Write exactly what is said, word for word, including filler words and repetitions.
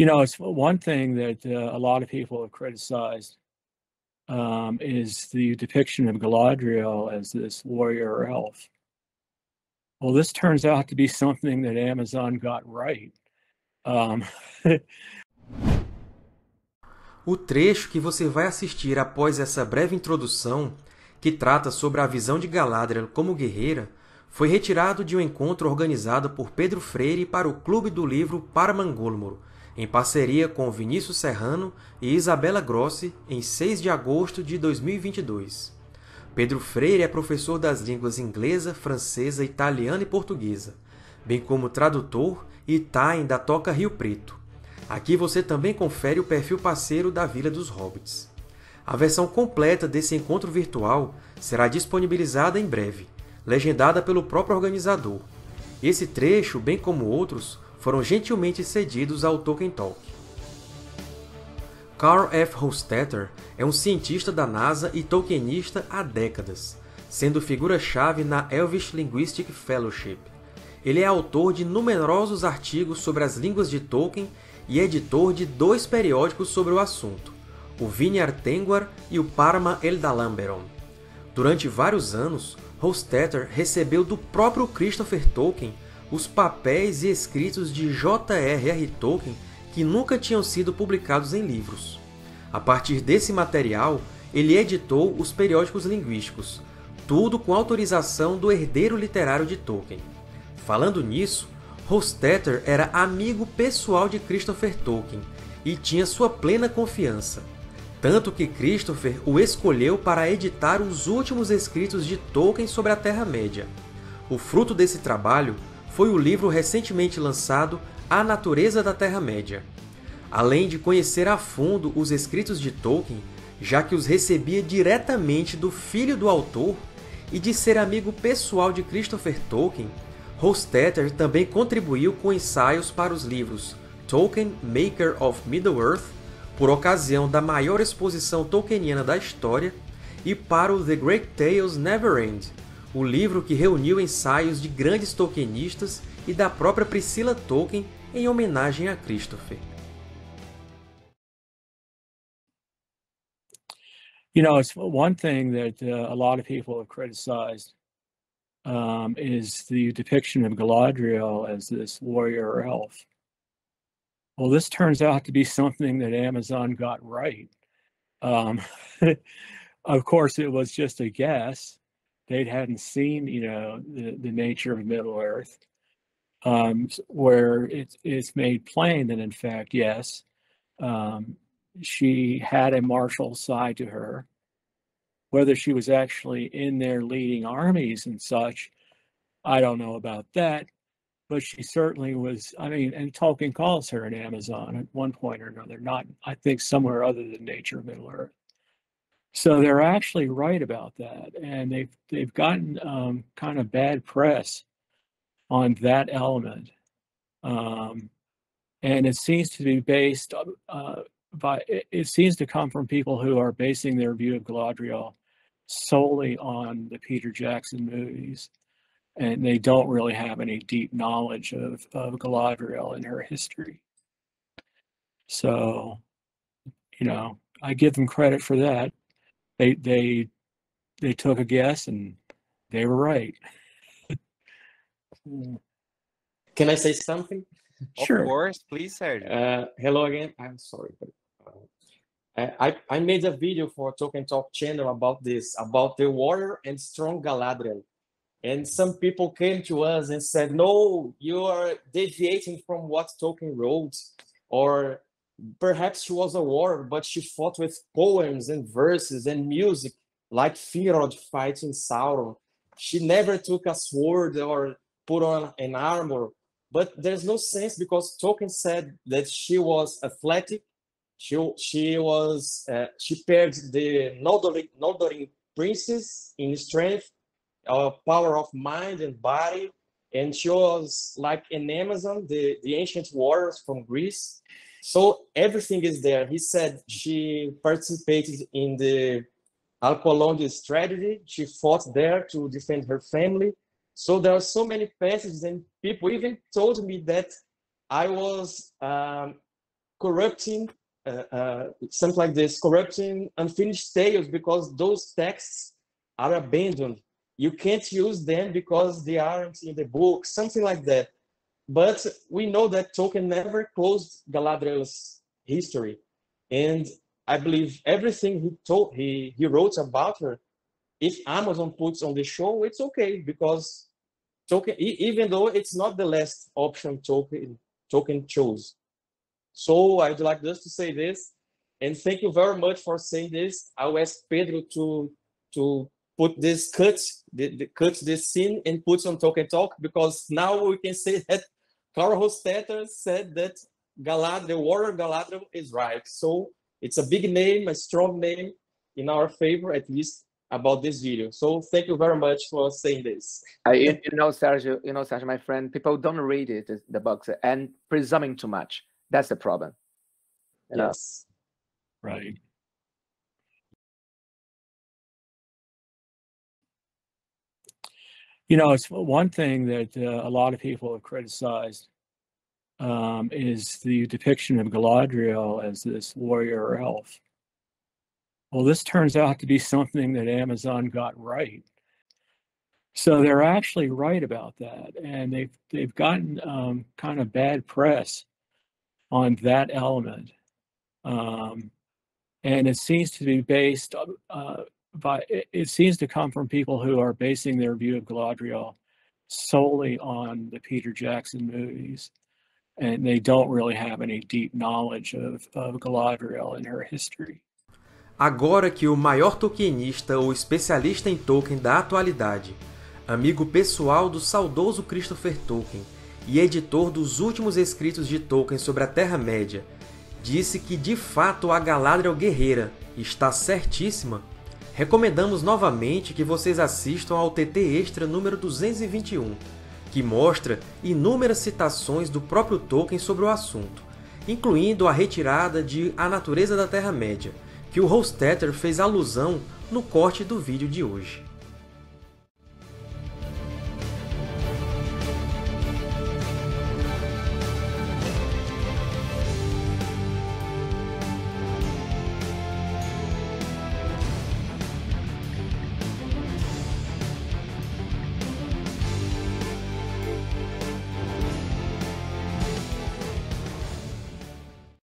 You know, it's one thing that uh, a lot of people have criticized um, is the depiction of Galadriel as this warrior elf. Well, this turns out to be something that Amazon got right. Um... O trecho que você vai assistir após essa breve introdução, que trata sobre a visão de Galadriel como guerreira, foi retirado de um encontro organizado por Pedro Freire para o Clube do Livro Parma Eldalamberon, em parceria com Vinícius Serrano e Isabela Grossi, em seis de agosto de dois mil e vinte e dois. Pedro Freire é professor das línguas inglesa, francesa, italiana e portuguesa, bem como tradutor e Tain da Toca Rio Preto. Aqui você também confere o perfil parceiro da Vila dos Hobbits. A versão completa desse encontro virtual será disponibilizada em breve, legendada pelo próprio organizador. Esse trecho, bem como outros, foram gentilmente cedidos ao Tolkien Talk. Carl F. Hostetter é um cientista da NASA e tolkienista há décadas, sendo figura-chave na Elvish Linguistic Fellowship. Ele é autor de numerosos artigos sobre as línguas de Tolkien e editor de dois periódicos sobre o assunto, o Vinyar Tengwar e o Parma Eldalamberon. Durante vários anos, Hostetter recebeu do próprio Christopher Tolkien os papéis e escritos de J R R Tolkien que nunca tinham sido publicados em livros. A partir desse material, ele editou os periódicos linguísticos, tudo com autorização do herdeiro literário de Tolkien. Falando nisso, Hostetter era amigo pessoal de Christopher Tolkien e tinha sua plena confiança, tanto que Christopher o escolheu para editar os últimos escritos de Tolkien sobre a Terra-média. O fruto desse trabalho foi o livro recentemente lançado A Natureza da Terra-média. Além de conhecer a fundo os escritos de Tolkien, já que os recebia diretamente do filho do autor, e de ser amigo pessoal de Christopher Tolkien, Hostetter também contribuiu com ensaios para os livros Tolkien, Maker of Middle-earth, por ocasião da maior exposição tolkieniana da história, e para o The Great Tales Never End, o livro que reuniu ensaios de grandes tolkienistas e da própria Priscila Tolkien em homenagem a Christopher. You know, it's one thing that uh, a lot of people have criticized um, is the depiction of Galadriel as this warrior elf. Well, this turns out to be something that Amazon got right. Um, of course, it was just a guess. They hadn't seen, you know, the, the nature of Middle-earth, um, where it, it's made plain that, in fact, yes, um, she had a martial side to her. Whether she was actually in there leading armies and such, I don't know about that, but she certainly was. I mean, and Tolkien calls her an Amazon at one point or another, not, I think, somewhere other than nature of Middle-earth. So they're actually right about that, and they've they've gotten um, kind of bad press on that element, um, and it seems to be based uh, by it seems to come from people who are basing their view of Galadriel solely on the Peter Jackson movies, and they don't really have any deep knowledge of of Galadriel and her history. So, you know, I give them credit for that. They they they took a guess and they were right. Can I say something? Sure. Of course, please, Sergio. Uh, hello again. I'm sorry, but uh, I I made a video for Tolkien Talk channel about this, about the warrior and strong Galadriel, and some people came to us and said, "No, you are deviating from what Tolkien wrote," or perhaps she was a warrior, but she fought with poems and verses and music, like Finrod fighting Sauron. She never took a sword or put on an armor, but there's no sense because Tolkien said that she was athletic. She she was uh, she paired the Noldorin, Noldorin princess in strength, uh, power of mind and body, and she was like an Amazon, the the ancient warriors from Greece. So everything is there. He said she participated in the Alqualondë strategy. She fought there to defend her family. So there are so many passages, and people even told me that I was um, corrupting, uh, uh, something like this, corrupting unfinished tales, because those texts are abandoned. You can't use them because they aren't in the book, something like that. But we know that Tolkien never closed Galadriel's history. And I believe everything he, told, he, he wrote about her, if Amazon puts on the show, it's okay, because Tolkien, even though it's not the last option Tolkien, Tolkien chose. So I'd like just to say this, and thank you very much for saying this. I'll ask Pedro to, to put this cut, the, the, cut this scene and put on Tolkien Talk, because now we can say that Carl Hostetter said that Galadriel, the warrior Galadriel is right. So it's a big name, a strong name in our favor, at least about this video. So thank you very much for saying this. I, you know, Sergio, you know, Sergio, my friend, people don't read it, the books, and presuming too much. That's the problem. You yes. Know? Right. You know, it's one thing that uh, a lot of people have criticized um, is the depiction of Galadriel as this warrior elf. Well, this turns out to be something that Amazon got right. So they're actually right about that. And they've, they've gotten um, kind of bad press on that element. Um, and it seems to be based uh, by, it, it seems to come from people who are basing their view of Galadriel solely on the Peter Jackson movies. And they don't really have any deep knowledge of, of Galadriel and her history. Agora que o maior tolkienista ou especialista em Tolkien da atualidade, amigo pessoal do saudoso Christopher Tolkien e editor dos últimos escritos de Tolkien sobre a Terra-média, disse que de fato a Galadriel guerreira está certíssima, recomendamos novamente que vocês assistam ao T T Extra número duzentos e vinte e um, que mostra inúmeras citações do próprio Tolkien sobre o assunto, incluindo a retirada de A Natureza da Terra-média, que o Hostetter fez alusão no corte do vídeo de hoje.